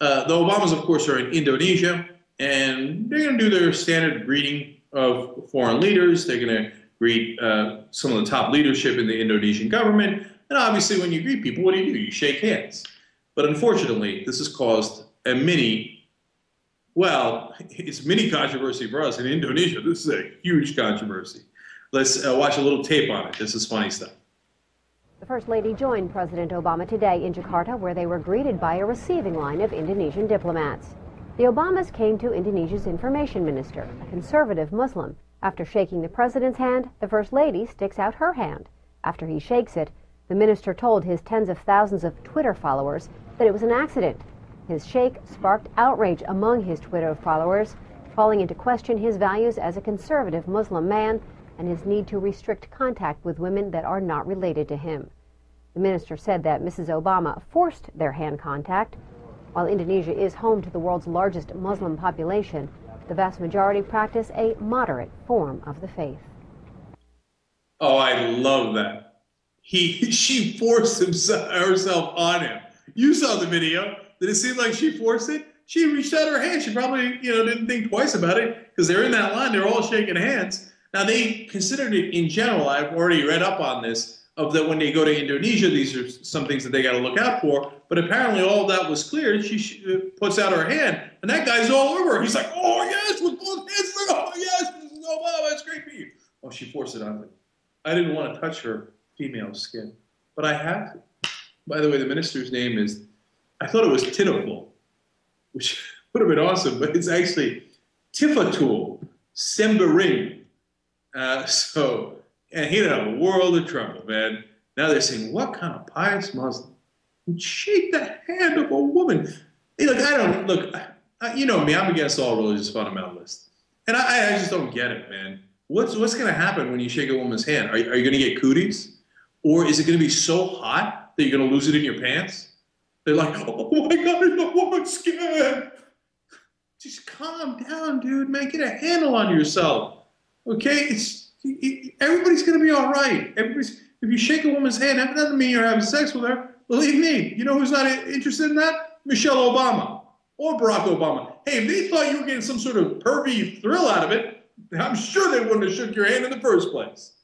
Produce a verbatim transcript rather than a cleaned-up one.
Uh, the Obamas, of course, are in Indonesia, and they're going to do their standard greeting of foreign leaders. They're going to greet uh, some of the top leadership in the Indonesian government. And obviously, when you greet people, what do you do? You shake hands. But unfortunately, this has caused a mini, well, it's mini controversy for us in Indonesia. This is a huge controversy. Let's uh, watch a little tape on it. This is funny stuff. The First Lady joined President Obama today in Jakarta, where they were greeted by a receiving line of Indonesian diplomats. The Obamas came to Indonesia's information minister, a conservative Muslim. After shaking the president's hand, the First Lady sticks out her hand. After he shakes it, the minister told his tens of thousands of Twitter followers that it was an accident. His shake sparked outrage among his Twitter followers, calling into question his values as a conservative Muslim man and his need to restrict contact with women that are not related to him. The minister said that Missus Obama forced their hand contact. While Indonesia is home to the world's largest Muslim population, the vast majority practice a moderate form of the faith. Oh, I love that. He, she forced himself, herself on him. You saw the video. Did it seem like she forced it? She reached out her hand. She probably, you know, didn't think twice about it because they're in that line. They're all shaking hands. Now, they considered it in general. I've already read up on this, of that when they go to Indonesia, these are some things that they got to look out for. But apparently all that was cleared. She puts out her hand, and that guy's all over her. He's like, oh, yes, with both hands. Oh, yes, oh, wow, that's great for you. Oh, she forced it on me. I didn't want to touch her female skin, but I have to. By the way, the minister's name is, I thought it was Tifatul, which would have been awesome, but it's actually Tifatul Sembiring. Uh, so, and he'd have a world of trouble, man. Now they're saying, what kind of pious Muslim would shake the hand of a woman? Hey, look, I don't, look, I, you know me, I'm against all religious fundamentalists. And I, I just don't get it, man. What's, what's going to happen when you shake a woman's hand? Are, are you going to get cooties? Or is it going to be so hot that you're going to lose it in your pants? They're like, oh, my God, I don't want skin. Just calm down, dude, man. Get a handle on yourself, okay? It's, it, everybody's going to be all right. Everybody's, if you shake a woman's hand, that doesn't mean you're having sex with her. Believe me, you know who's not interested in that? Michelle Obama or Barack Obama. Hey, if they thought you were getting some sort of pervy thrill out of it, I'm sure they wouldn't have shook your hand in the first place.